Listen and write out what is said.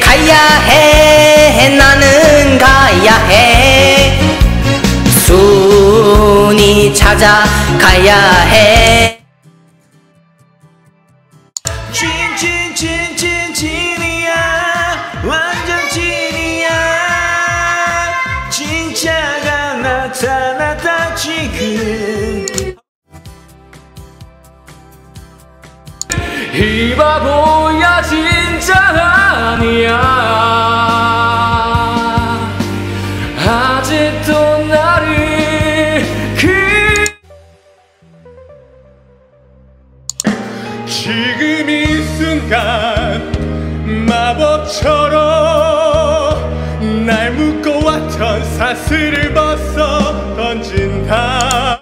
가야 해 나는 가야 해 순이 찾아가야 해 진이야 완전 진이야 진짜가 나타났다 지금 이 바보야 진짜 아니야 아직도 나를 지금 이 순간 마법처럼 날 묶어왔던 사슬을 벗어 던진다